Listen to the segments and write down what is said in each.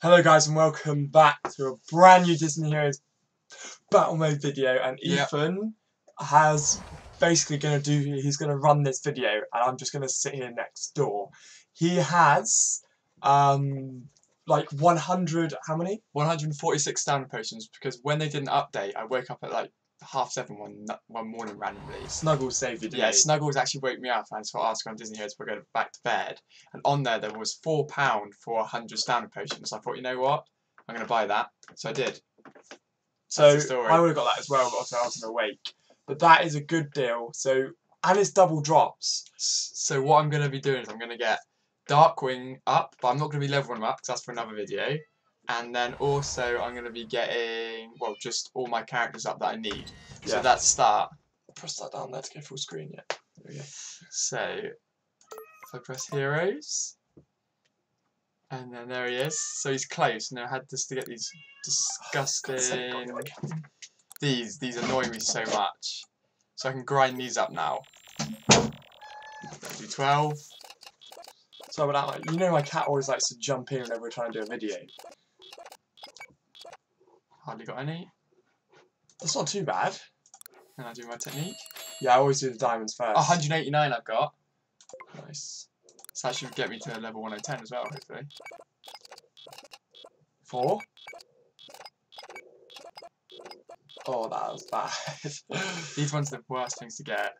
Hello guys and welcome back to a brand new Disney Heroes Battle Mode video, and Ethan has basically he's gonna run this video and I'm just gonna sit here next door. He has like 146 stamina potions, because when they did an update I woke up at like 7:30 one morning randomly. Snuggles saved the day. Yeah, Snuggles actually woke me up and so I asked on Disney Heroes if we're going back to bed. And on there was £4 for 100 stamina potions. So I thought, you know what? I'm going to buy that. So I did. So I would have got that as well, but also I wasn't awake. But that is a good deal. So, and it's double drops. So what I'm going to be doing is I'm going to get Darkwing up, but I'm not going to be leveling him up because that's for another video. And then also I'm going to be getting, well, just all my characters up that I need. Yeah. So that's start. Press that down there to go full screen, yeah. There we go. So, if I press heroes, and then there he is. So he's close. Now I had just to get these disgusting, these annoy me so much. So I can grind these up now. Do 12. So without, like, you know my cat always likes to jump in whenever we're trying to do a video. Hardly got any. That's not too bad. Can I do my technique? Yeah, I always do the diamonds first. 189 I've got. Nice. So that should get me to level 110 as well, hopefully. 4. Oh, that was bad. These ones are the worst things to get.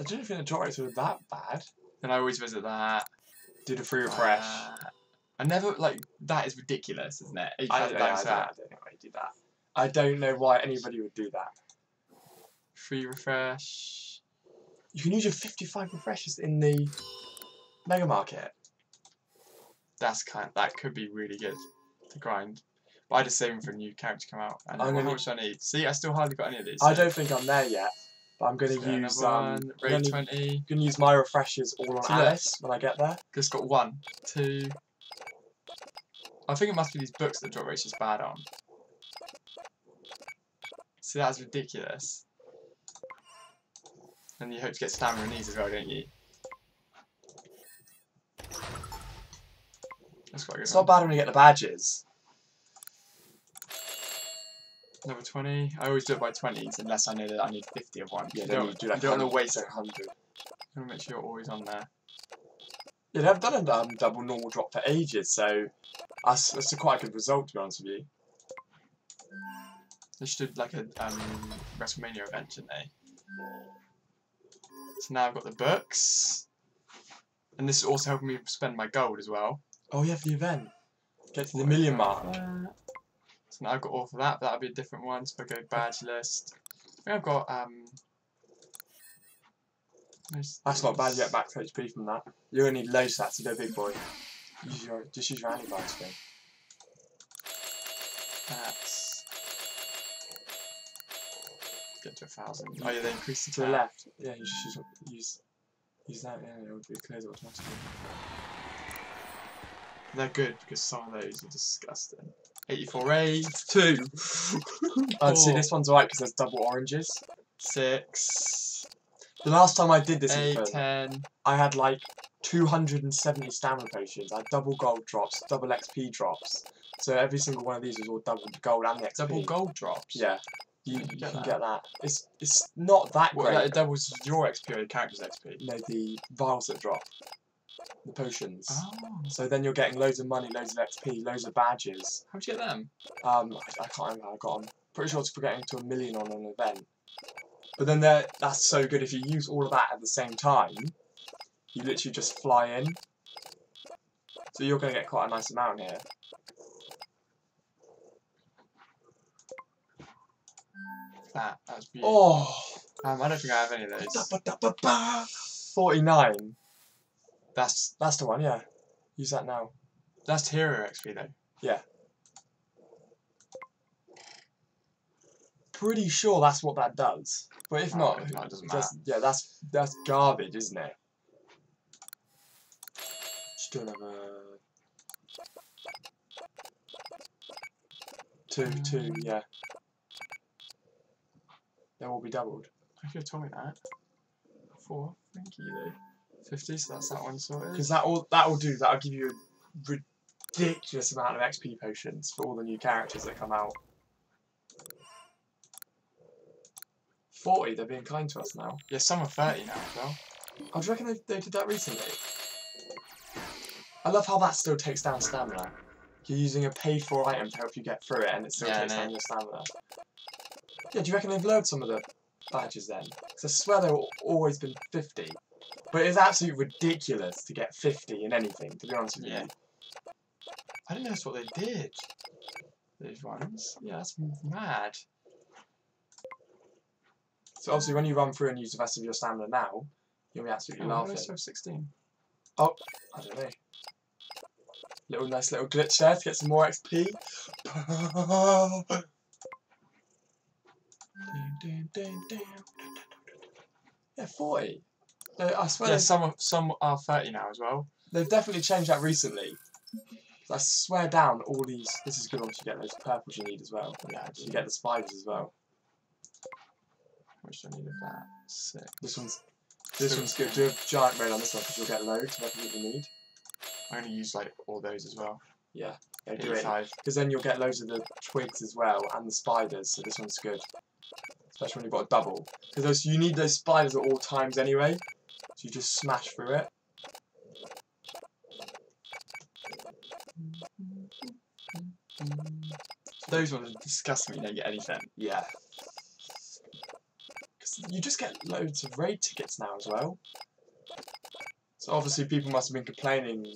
I don't think the drops were that bad. Then I always visit that. Do the free refresh. I never, like, that is ridiculous, isn't it? I don't know why you do that. I don't know why anybody would do that. Free refresh. You can use your 55 refreshes in the Mega Market. That's that could be really good to grind. But I just save them for a new character to come out. And how much I need? See, I still hardly got any of these. I don't think I'm there yet. But I'm going to use gonna use my refreshes all on Alice when I get there. Just got 1, 2. I think it must be these books that the drop rate's just bad on. See, that's ridiculous. And you hope to get stamina in these as well, don't you? That's quite a good. It's not bad when you get the badges. Number 20. I always do it by 20s unless I know that I need 50 of one. Yeah, you don't want to waste 100. I'm going to make sure you're always on there. Yeah, they haven't done a double normal drop for ages, so that's a quite good result, to be honest with you. They should do like a WrestleMania event, shouldn't they? So now I've got the books. And this is also helping me spend my gold as well. Oh yeah, for the event. Get to the million mark. So now I've got all for that, but that'll be a different one, so I go badge list. I think I've got that's not bad, you get back to HP from that. You're gonna need loads of that to go big boy. Use your, just use your antibiotics thing. That's get to 1,000. Oh yeah, they increased it to the left. Yeah, you just use that, yeah, it would be cleared automatically. They're good because some of those are disgusting. 84, 82. I'd see this one's alright because there's double oranges. 6. The last time I did this, 8, 10. I had like 270 stamina potions. I had double gold drops, double XP drops. So every single one of these was all double gold and XP. Double gold drops. Yeah, you can get that. It's not that great. Like it doubles your XP or your character's XP. No, the vials that drop. The potions. Oh. So then you're getting loads of money, loads of XP, loads of badges. How'd you get them? I can't remember how I got them. Pretty sure it's for getting to 1 million on an event. But then that's so good if you use all of that at the same time. You literally just fly in. So you're going to get quite a nice amount here. That was beautiful. Oh. I don't think I have any of those. 49. That's the one, yeah. Use that now. That's hero XP though. Yeah. Pretty sure that's what that does. But if not, no, it doesn't matter. Yeah, that's garbage, isn't it? Just do another 2, 2, yeah. They will be doubled. I could have told me that. 4, thank you though. 50, so that's that one sorted. Because that'll give you a ridiculous amount of XP potions for all the new characters that come out. 40, they're being kind to us now. Yeah, some are 30 now as well. Oh, do you reckon they did that recently? I love how that still takes down stamina. You're using a paid-for item to help you get through it, and it still takes down your stamina. Yeah, do you reckon they've lowered some of the badges then? Because I swear they've always been 50. But it's absolutely ridiculous to get 50 in anything, to be honest with you. I didn't notice what they did. Those ones. Yeah, that's mad. So obviously when you run through and use the rest of your stamina now, you'll be absolutely laughing. I still have 16. Oh, I don't know. Little nice little glitch there to get some more XP. Yeah, 40. I swear some are 30 now as well. They've definitely changed that recently. I swear down all these. This is good once you get those purples you need as well. Yeah, you get the spiders as well. Which I need of that. Sick. This one's good. Do a giant raid on this one because you'll get loads of everything you need. I only use like all those as well. Yeah, they do it. Because then you'll get loads of the twigs as well and the spiders. So this one's good, especially when you've got a double. Because you need those spiders at all times anyway. So you just smash through it. Those ones are disgusting. You don't get anything. Yeah. Because you just get loads of raid tickets now as well. So obviously people must have been complaining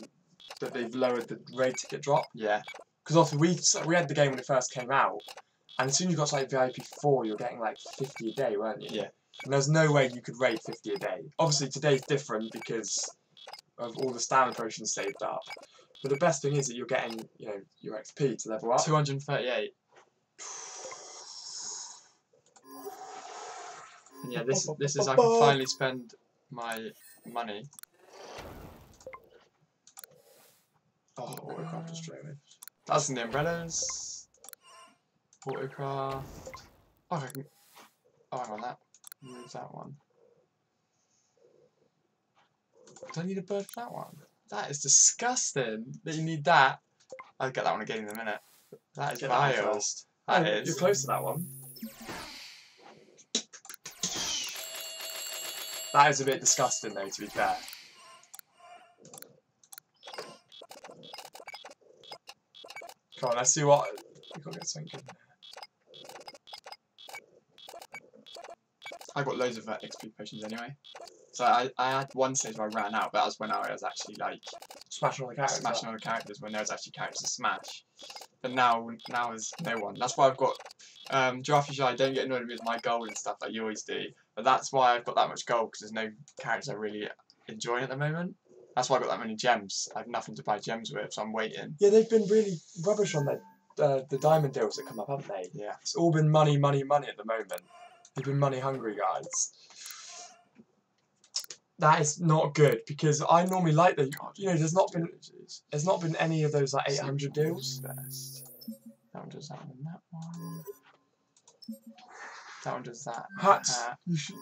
that they've lowered the raid ticket drop. Yeah. Because obviously we had the game when it first came out, and as soon as you got to like VIP 4, you were getting like 50 a day, weren't you? Yeah. And there's no way you could raid 50 a day. Obviously today's different because of all the stamina potions saved up. But the best thing is that you're getting, you know, your XP to level up. 238. And yeah, this is I can finally spend my money. Oh, autocraft is straight away. That's in the umbrellas. Autocraft. Oh, I can. Oh, hang on, that. Move that one. Do I need a bird for that one? That is disgusting. That you need that. I'll get that one again in a minute. That is vile. That is. You're close to that one. That is a bit disgusting, though, to be fair. Come on, let's see what. We've got to get something good. I got loads of XP potions anyway. So I had one stage where I ran out, but that was when I was actually like smashing all the characters. Smashing all the characters when there was actually characters to smash. But now there's no one. That's why I've got Giraffe Shy. Don't get annoyed with my gold and stuff like you always do. But that's why I've got that much gold, because there's no characters I really enjoy at the moment. That's why I got that many gems. I have nothing to buy gems with, so I'm waiting. Yeah, they've been really rubbish on the diamond deals that come up, haven't they? Yeah. It's all been money, money, money at the moment. They've been money hungry, guys. That is not good, because I normally like the. You know, there's not been any of those like 800 deals. That one does that one. That one. That one does that. Hats.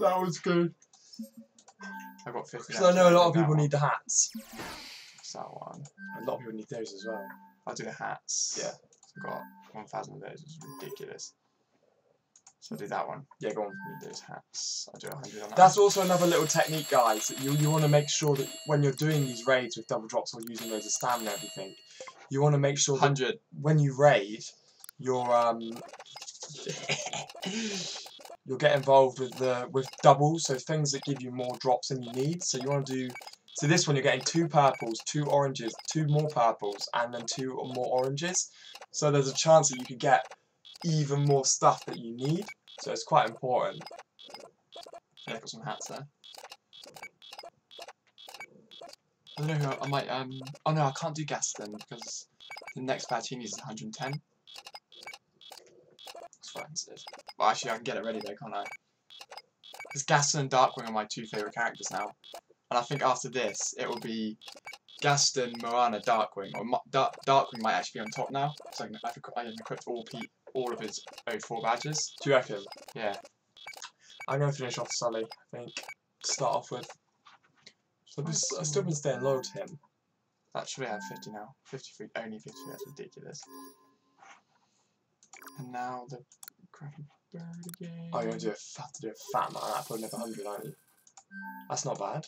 That was good. I got 50. Because I know a lot of people need the hats. What's that one? A lot of people need those as well. I'll do the hats. Yeah. So I got 1,000 of those. It's ridiculous. So I'll do that one. Yeah, go on. Need those hats. I'll do 100 on that. That's also another little technique, guys. That you want to make sure that when you're doing these raids with double drops or using those as stamina and everything, you want to make sure that 100. When you raid, you're you'll get involved with the doubles, so things that give you more drops than you need. So you want to do so this one you're getting 2 purples, 2 oranges, 2 more purples, and then 2 or more oranges. So there's a chance that you could get even more stuff that you need. So it's quite important. Yeah, I've got some hats there. I don't know who I might oh no, I can't do Gaston because the next batch he needs is 110. Well, actually, I can get it ready though, can't I? Because Gaston and Darkwing are my 2 favourite characters now. And I think after this, it will be Gaston, Moana, Darkwing. Or Darkwing might actually be on top now. So I can equip all of his 04 badges. Do you reckon? Yeah. I'm going to finish off Sully, I think. Start off with. I've still been staying low to him. That should be at 50 now. 53, only 53, that's ridiculous. And now the crappy bird again. Oh, you're going to have to do a fat amount of that, probably never 100, aren't you? That's not bad.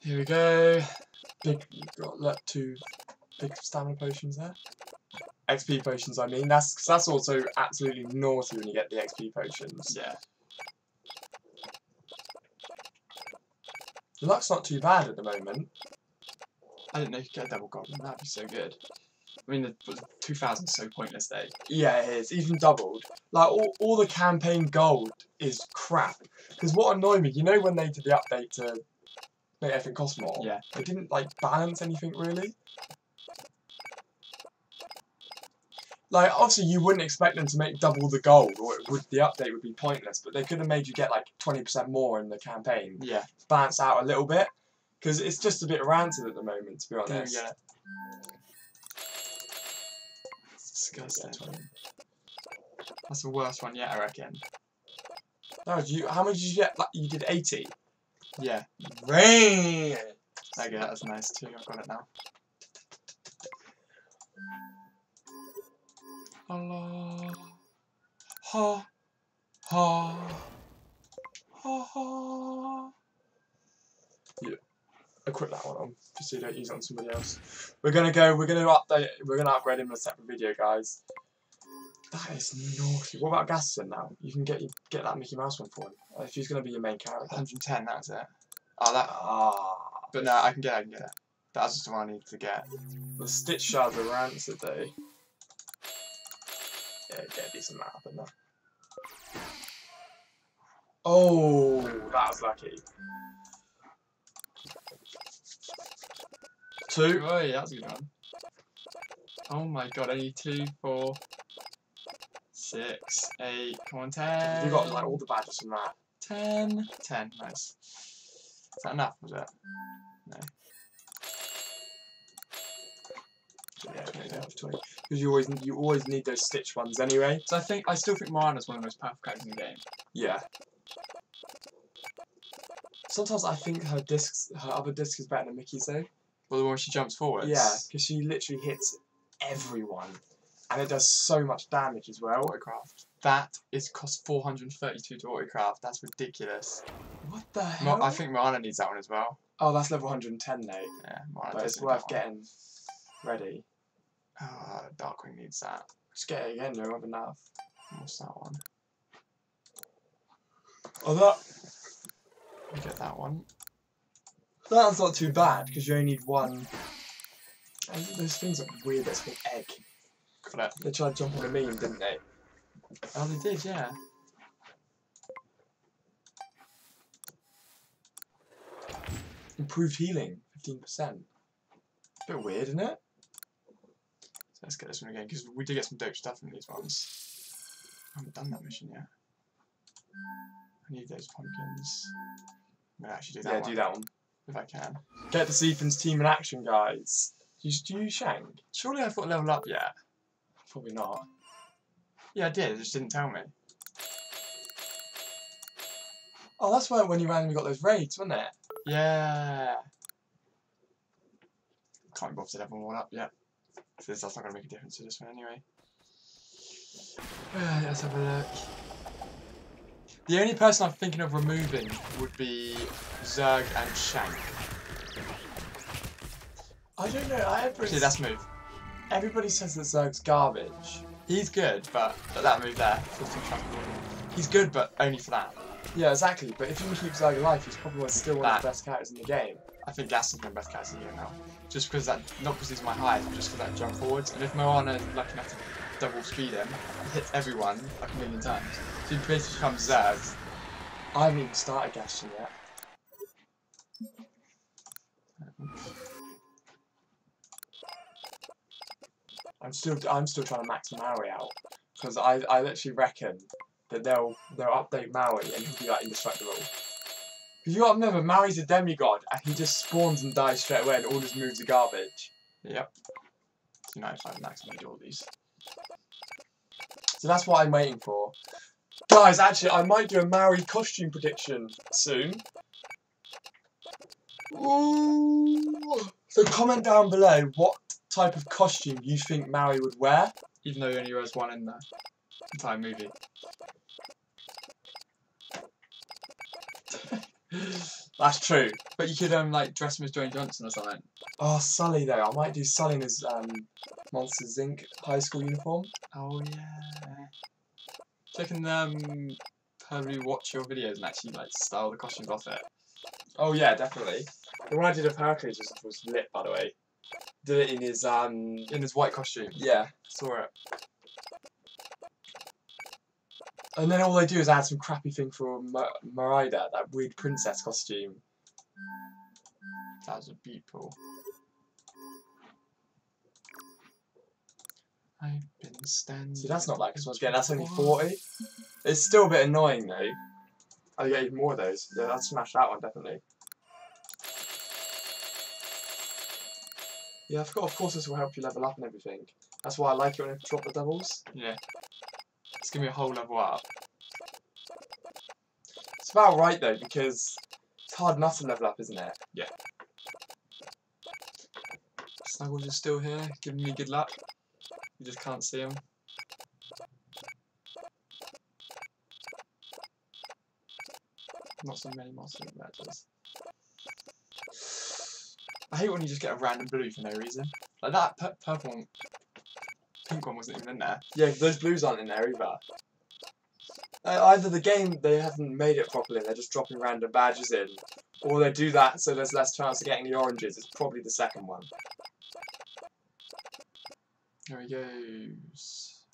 Here we go. Big, got left two big stamina potions there. XP potions, I mean. That's also absolutely naughty when you get the XP potions. Yeah. The luck's not too bad at the moment. I didn't know you could get a double goblin. That'd be so good. I mean, the 2000 is so pointless, though. Yeah, it is. Even doubled. Like, all the campaign gold is crap. Because what annoyed me, you know when they did the update to make everything cost more? Yeah. They didn't, like, balance anything, really. Like, obviously, you wouldn't expect them to make double the gold, or it would, the update would be pointless, but they could have made you get, like, 20% more in the campaign. Yeah. To balance out a little bit. Because it's just a bit ranted at the moment, to be honest. Yeah. That's the worst one yet, I reckon. No, how much did you get? Like, you did 80? Yeah. Rain! Okay, that was nice too. I've got it now. Hello. Ha. Ha. Ha ha. Yeah. Equip that one on, just so you don't use it on somebody else. We're gonna upgrade him in a separate video, guys. That is naughty. What about Gaston now? You can get that Mickey Mouse one for him. If he's gonna be your main character. 110, that's it. Oh, that. Ah. But no, I can get it. That's just the one I need to get. The Stitch shards are rancid though. Yeah, get a decent amount of them. Oh, that was lucky. 2. Oh yeah, that's a good one. Oh my god, I need 2, 4, 6, 8, come on, 10. You got like all the badges from that. 10, 10, nice. Is that enough, was it? No. Yeah, okay, that was 20. Because you always need those Stitch ones anyway. So I still think Moana's one of the most powerful characters in the game. Yeah. Sometimes I think her other disc is better than Mickey's though. Well, the one she jumps forwards. Yeah, because she literally hits everyone. And it does so much damage as well. Autocraft. That is cost 432 to autocraft. That's ridiculous. What the hell? I think Moana needs that one as well. Oh, that's level 110 though. Yeah, Moana does. It's worth getting ready. Oh, Darkwing needs that. Just get it again, though, I've enough. What's that one? Oh, that. Get that one. That's not too bad, because you only need one. And those things are weird, that's called egg. Got it. They tried jumping the meme, didn't they? Oh, they did, yeah. Improved healing, 15%. Bit weird, isn't it? So let's get this one again, because we did get some dope stuff from these ones. I haven't done that mission yet. I need those pumpkins. I'm gonna actually do that one. Yeah, do that one. If I can. Get the Ethan's team in action, guys. Do you Shank? Surely I've got level up yet. Probably not. Yeah, I did. It just didn't tell me. Oh, that's where when you randomly got those raids, wasn't it? Yeah. Can't be bothered to level one up yet. So that's not going to make a difference to this one anyway. Let's have a look. The only person I'm thinking of removing would be Zurg and Shank. I don't know, See, that's move. Everybody says that Zurg's garbage. He's good, but that move there. He's good, but only for that. Yeah, exactly, but if you keep Zurg alive, he's probably still one of the best characters in the game. I think Gaston's one of the best characters in the game now. Just because that, not because he's my highest, but just because that jump forwards. And if Moana is lucky enough to double speed him, he hits everyone like a million times. So he basically becomes Zurg. I haven't even started Gaston yet. I'm still trying to max Maui out, because I literally reckon that they'll update Maui and he'll be like indestructible. Because you gotta remember, Maui's a demigod and he just spawns and dies straight away and all his moves are garbage. Yep. So now I max made all these. So that's what I'm waiting for. Guys, actually, I might do a Maui costume prediction soon. Ooh. So comment down below what type of costume you think Maui would wear, even though he only wears one in the entire movie. That's true. But you could like dress him as Dwayne Johnson or something. Oh, Sully though. I might do Sully in his Monsters, Inc. high school uniform. Oh yeah. So I can probably watch your videos and actually like style the costumes off it. Oh yeah, definitely. The one I did of Heracles was lit, by the way. Did it in his white costume. Yeah, saw it. And then all they do is add some crappy thing for Merida, that weird princess costume. That was a beautiful. I've been standing. See, that's not that because once again, that's only 40. It's still a bit annoying though. Oh, yeah, even more of those. Yeah, I'd smash that one definitely. Yeah, I forgot. Of course, this will help you level up and everything. That's why I like it when you drop the doubles. Yeah. It's gonna be a whole level up. It's about right though, because it's hard enough to level up, isn't it? Yeah. Snuggles is still here, giving me good luck. You just can't see him. Not so many monster matches. I hate when you just get a random blue for no reason. Like that purple one. Pink one wasn't even in there. Yeah, those blues aren't in there either. Either the game, they haven't made it properly, they're just dropping random badges in, or they do that so there's less chance of getting the oranges. It's probably the second one. There he goes.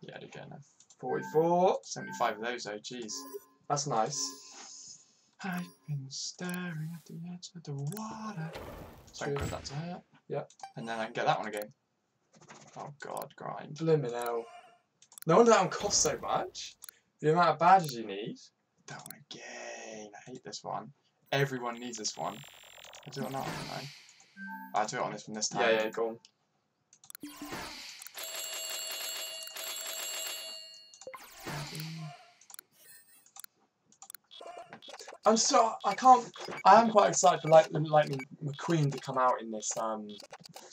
Yeah, again. 44. 75 of those though, jeez. That's nice. I've been staring at the edge of the water. So I can put that to her. Yep. And then I can get that one again. Oh god, grind. Blimmin' hell. No wonder that one costs so much. The amount of badges you need. That one again. I hate this one. Everyone needs this one. I do it on that one, don't I? I do it on this one this time. Yeah, yeah, go on. I am quite excited for Lightning McQueen to come out in this. Do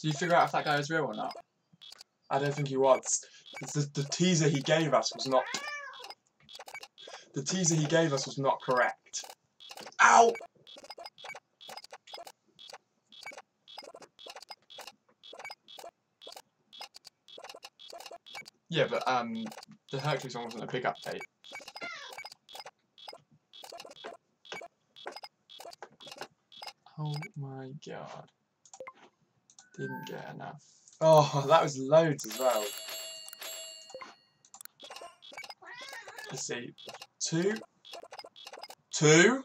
you figure out if that guy is real or not? I don't think he was. The teaser he gave us was not. The teaser he gave us was not correct. Ow! Yeah, but the Hercules one wasn't a big update. Oh my god. Didn't get enough. Oh, that was loads as well. Let's see. 2, 2,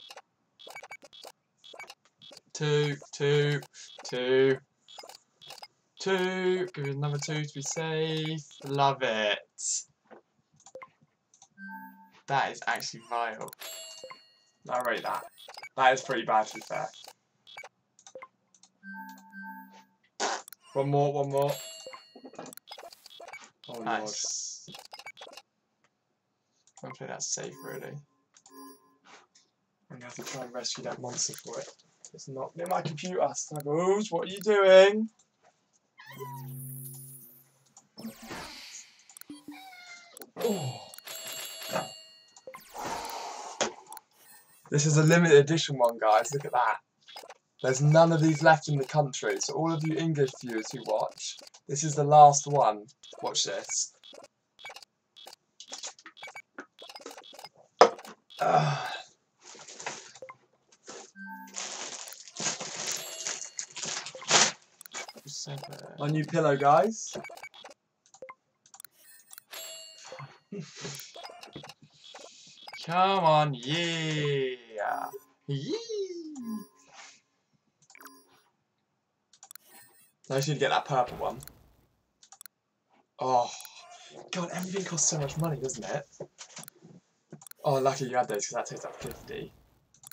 2, 2, 2. Give it another 2 to be safe. Love it. That is actually vile. I rate that. That is pretty bad to be fair. One more, one more. Oh, nice. Lord. Hopefully that's safe, really. I'm going to have to try and rescue that monster for it. It's not near my computer, Snuggles. What are you doing? Oh. This is a limited edition one, guys. Look at that. There's none of these left in the country, so all of you English viewers who watch, this is the last one. Watch this. My new pillow, guys. Come on, yeah. Yeah. I just need to get that purple one. Oh, god, everything costs so much money, doesn't it? Oh, lucky you had those, because that takes up 50.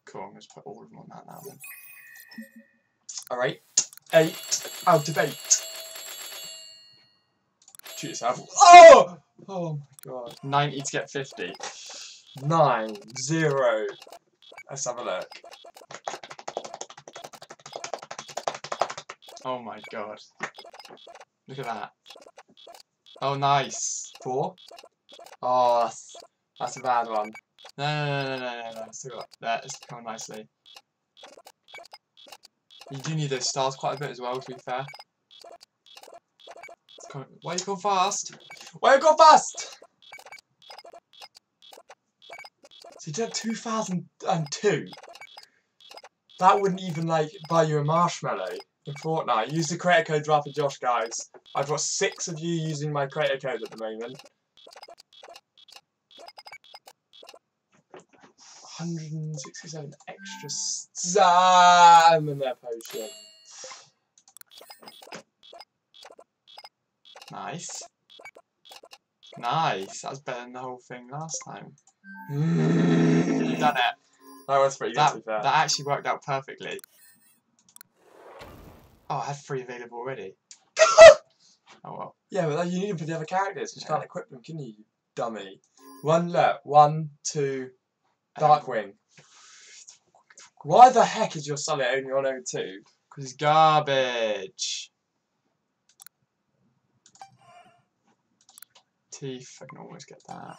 Cool, I'm going to put all of them on that now then. Alright, 8 out of 8. Shoot his apple. Oh! Oh my god. 90 to get 50. 9, 0. Let's have a look. Oh my god. Look at that. Oh, nice. 4. Oh, that's a bad one. No. Still got that. It's come nicely. You do need those stars quite a bit as well, to be fair. Why are you going fast? Why are you going fast? So you did 2002. That wouldn't even, like, buy you a marshmallow in Fortnite. Use the creator code draft for Josh, guys. I've got 6 of you using my creator code at the moment. 167 extra SAM in their potion. Nice. Nice. That was better than the whole thing last time. You've done it. That was pretty good, to be fair. That actually worked out perfectly. Oh, I had 3 available already. Oh well. Yeah, but you need them for the other characters. You can't equip them, can you, dummy? One, two. Darkwing. Why the heck is your Sully only on 02? Because he's garbage. Teeth, I can always get that.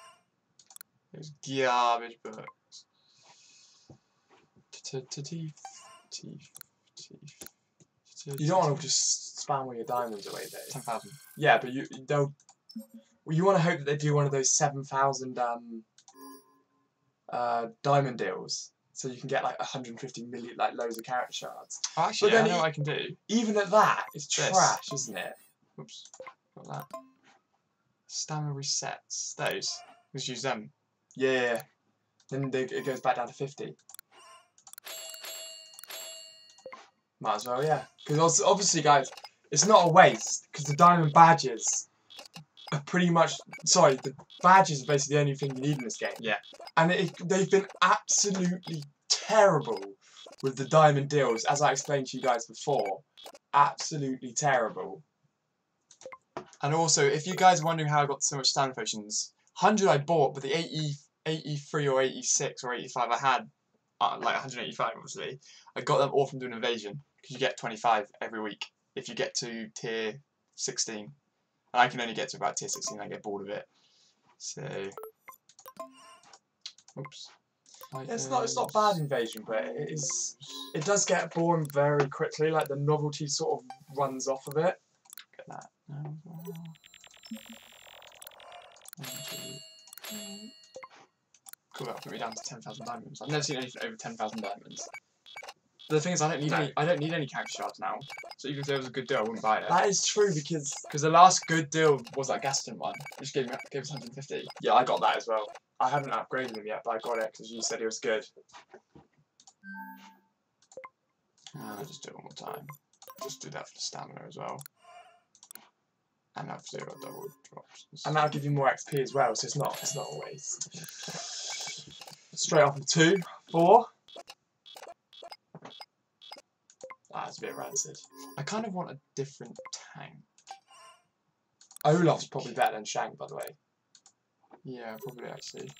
Those garbage books. Teeth. You don't want to just spam all your diamonds away, though. 10,000. Yeah, but you don't. Well, you want to hope that they do one of those 7,000. Diamond deals, so you can get like 150 million, like loads of character shards. Oh, actually, yeah, I know what I can do. Even at that, it's trash, isn't it? Oops, got that. Stamina resets those. Let's use them. Yeah. Then it goes back down to 50. Might as well, yeah. Because obviously, guys, it's not a waste because the diamond badges. Pretty much, sorry, the badges are basically the only thing you need in this game. Yeah. And they've been absolutely terrible with the diamond deals, as I explained to you guys before. Absolutely terrible. And also, if you guys are wondering how I got so much stamina potions, 100 I bought, but the 83 or 86 or 85 I had, like 185 obviously, I got them all from doing Invasion, because you get 25 every week if you get to tier 16. And I can only get to about tier 16, I get bored of it. So, oops. Yeah, it's not bad Invasion, but it does get boring very quickly. Like the novelty sort of runs off of it. Get that. 1, 2, 3. Cool. That put me down to 10,000 diamonds. I've never seen anything over 10,000 diamonds. The thing is, I don't need any character shards now. So even if there was a good deal, I wouldn't buy it. That is true, because the last good deal was that Gaston one, which gave us 150. Yeah, I got that as well. I haven't upgraded him yet, but I got it because you said he was good. I'll just do it one more time. Just do that for the stamina as well. And have 0 double drops. And that'll give you more XP as well, so it's not a waste. Straight off of 2, 4. That's a bit rancid. I kind of want a different tank. Olaf's probably better than Shank, by the way. Yeah, probably actually.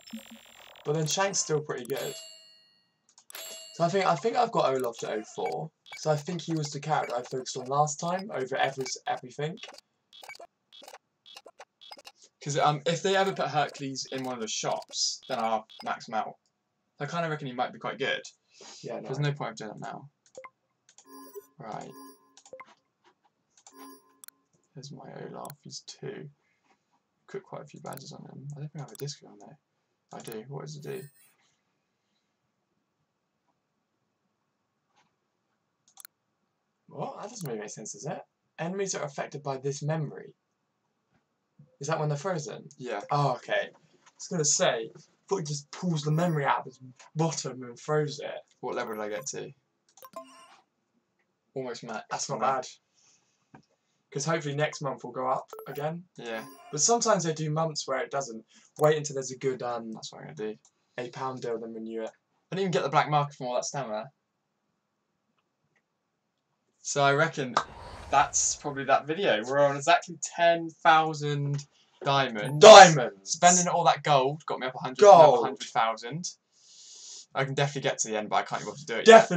But then Shank's still pretty good. So I think I've got Olaf to 04. So I think he was the character I focused on last time over everything. Because if they ever put Hercules in one of the shops, then I'll max him out. I kind of reckon he might be quite good. Yeah. No. There's no point of doing that now. Right. Here's my Olaf. He's 2. Cooked quite a few badges on him. I don't think I have a disco on there. I do. What does it do? What? That doesn't really make sense, does it? Enemies are affected by this memory. Is that when they're frozen? Yeah. Oh, okay. I was going to say, I thought he just pulls the memory out of his bottom and throws it. What level did I get to? Almost max. That's not bad. Because hopefully next month we'll go up again. Yeah. But sometimes they do months where it doesn't. Wait until there's a good that's what I'm gonna do. £8 deal, then renew it. I didn't even get the black market from all that stamina. So I reckon that's probably that video. We're on exactly 10,000 diamonds. Spending all that gold got me up 100,000. I can definitely get to the end, but I can't even do it yet.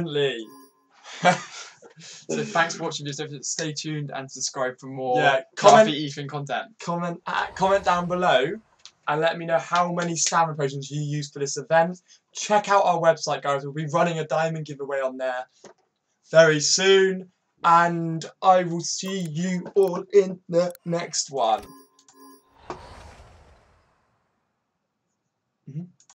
So thanks for watching this episode. Stay tuned and subscribe for more Ethan content. Comment down below and let me know how many stamina potions you used for this event. Check out our website, guys. We'll be running a diamond giveaway on there very soon. And I will see you all in the next one.